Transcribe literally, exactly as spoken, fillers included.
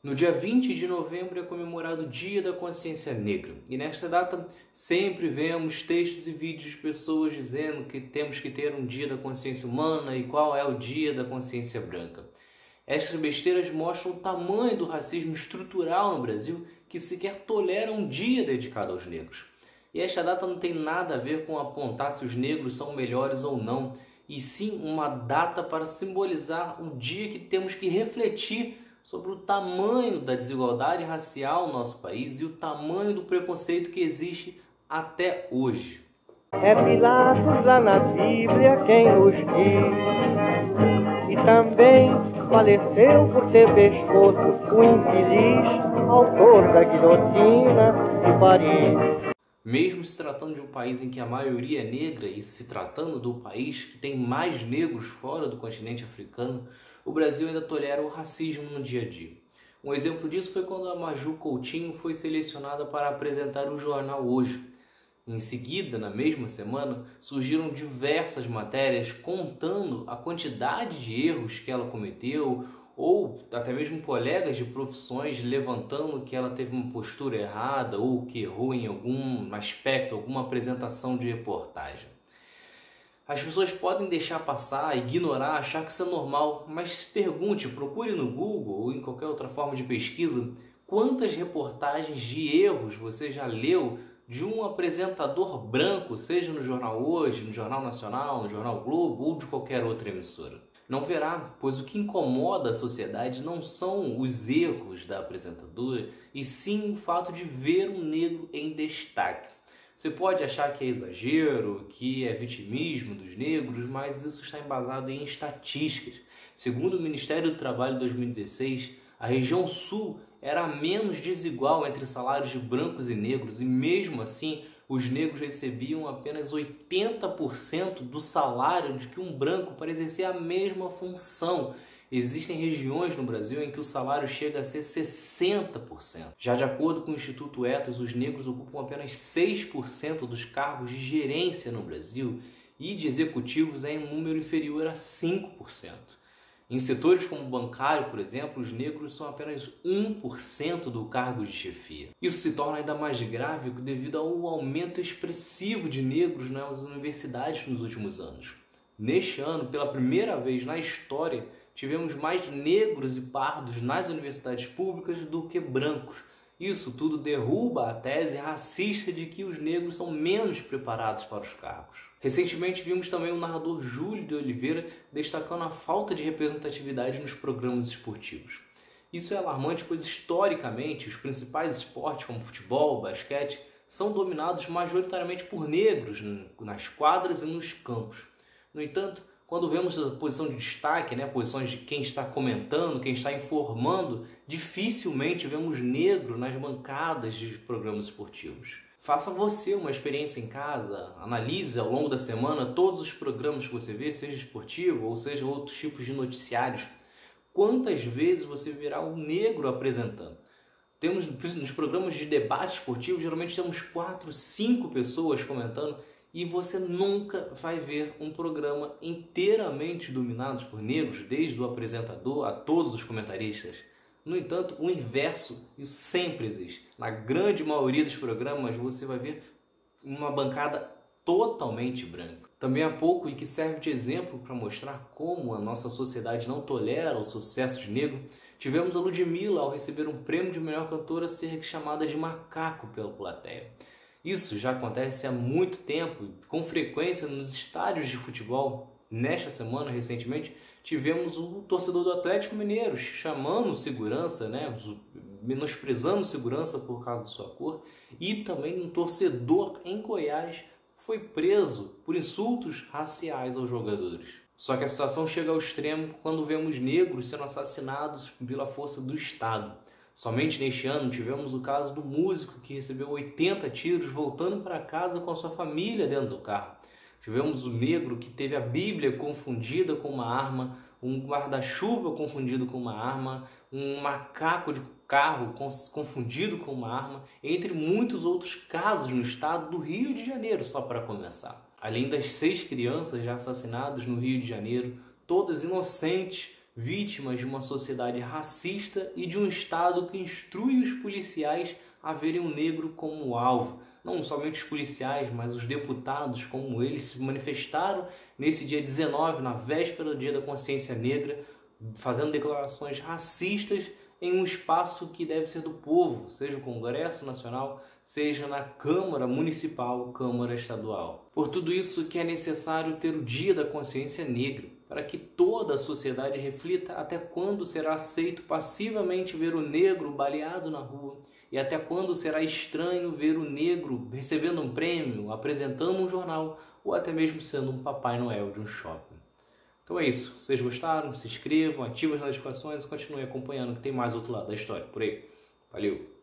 No dia vinte de novembro é comemorado o Dia da Consciência Negra. E nesta data sempre vemos textos e vídeos de pessoas dizendo que temos que ter um Dia da Consciência Humana e qual é o Dia da Consciência Branca. Estas besteiras mostram o tamanho do racismo estrutural no Brasil, que sequer tolera um dia dedicado aos negros. E esta data não tem nada a ver com apontar se os negros são melhores ou não, e sim uma data para simbolizar um dia que temos que refletir sobre o tamanho da desigualdade racial no nosso país e o tamanho do preconceito que existe até hoje. É Pilatos lá na Bíblia quem nos diz, e também faleceu por ter pescoço o infeliz autor da guilhotina de Paris. Mesmo se tratando de um país em que a maioria é negra e se tratando do país que tem mais negros fora do continente africano, o Brasil ainda tolera o racismo no dia a dia. Um exemplo disso foi quando a Maju Coutinho foi selecionada para apresentar o Jornal Hoje. Em seguida, na mesma semana, surgiram diversas matérias contando a quantidade de erros que ela cometeu, ou até mesmo colegas de profissões levantando que ela teve uma postura errada ou que errou em algum aspecto, alguma apresentação de reportagem. As pessoas podem deixar passar, ignorar, achar que isso é normal, mas se pergunte, procure no Google ou em qualquer outra forma de pesquisa, quantas reportagens de erros você já leu de um apresentador branco, seja no Jornal Hoje, no Jornal Nacional, no Jornal Globo ou de qualquer outra emissora. Não verá, pois o que incomoda a sociedade não são os erros da apresentadora, e sim o fato de ver um negro em destaque. Você pode achar que é exagero, que é vitimismo dos negros, mas isso está embasado em estatísticas. Segundo o Ministério do Trabalho em dois mil e dezesseis, a região sul era a menos desigual entre salários de brancos e negros, e mesmo assim os negros recebiam apenas oitenta por cento do salário de que um branco para exercer a mesma função. Existem regiões no Brasil em que o salário chega a ser sessenta por cento. Já de acordo com o Instituto Ethos, os negros ocupam apenas seis por cento dos cargos de gerência no Brasil e de executivos é em um número inferior a cinco por cento. Em setores como o bancário, por exemplo, os negros são apenas um por cento do cargo de chefia. Isso se torna ainda mais grave devido ao aumento expressivo de negros nas universidades nos últimos anos. Neste ano, pela primeira vez na história, tivemos mais negros e pardos nas universidades públicas do que brancos. Isso tudo derruba a tese racista de que os negros são menos preparados para os cargos. Recentemente vimos também o narrador Júlio de Oliveira destacando a falta de representatividade nos programas esportivos. Isso é alarmante, pois historicamente os principais esportes como futebol, basquete, são dominados majoritariamente por negros nas quadras e nos campos. No entanto, quando vemos a posição de destaque, né, posições de quem está comentando, quem está informando, dificilmente vemos negro nas bancadas de programas esportivos. Faça você uma experiência em casa, analise ao longo da semana todos os programas que você vê, seja esportivo ou seja outros tipos de noticiários. Quantas vezes você verá um negro apresentando? Temos, nos programas de debate esportivo, geralmente temos quatro, cinco pessoas comentando, e você nunca vai ver um programa inteiramente dominado por negros, desde o apresentador a todos os comentaristas. No entanto, o inverso, isso sempre existe. Na grande maioria dos programas você vai ver uma bancada totalmente branca. Também há pouco, e que serve de exemplo para mostrar como a nossa sociedade não tolera o sucesso de negro, tivemos a Ludmilla ao receber um prêmio de melhor cantora ser chamada de macaco pela plateia. Isso já acontece há muito tempo, com frequência nos estádios de futebol. Nesta semana, recentemente, tivemos o torcedor do Atlético Mineiro chamando segurança, né, menosprezando segurança por causa de sua cor, e também um torcedor em Goiás foi preso por insultos raciais aos jogadores. Só que a situação chega ao extremo quando vemos negros sendo assassinados pela força do Estado. Somente neste ano tivemos o caso do músico que recebeu oitenta tiros voltando para casa com a sua família dentro do carro. Tivemos o negro que teve a Bíblia confundida com uma arma, um guarda-chuva confundido com uma arma, um macaco de carro confundido com uma arma, entre muitos outros casos no estado do Rio de Janeiro, só para começar. Além das seis crianças já assassinadas no Rio de Janeiro, todas inocentes, vítimas de uma sociedade racista e de um Estado que instrui os policiais a verem o negro como alvo. Não somente os policiais, mas os deputados, como eles se manifestaram nesse dia dezenove, na véspera do Dia da Consciência Negra, fazendo declarações racistas em um espaço que deve ser do povo, seja o Congresso Nacional, seja na Câmara Municipal, Câmara Estadual. Por tudo isso que é necessário ter o Dia da Consciência Negra, para que toda a sociedade reflita até quando será aceito passivamente ver o negro baleado na rua e até quando será estranho ver o negro recebendo um prêmio, apresentando um jornal ou até mesmo sendo um Papai Noel de um shopping. Então é isso. Se vocês gostaram, se inscrevam, ativem as notificações e continuem acompanhando que tem mais outro lado da história por aí. Valeu!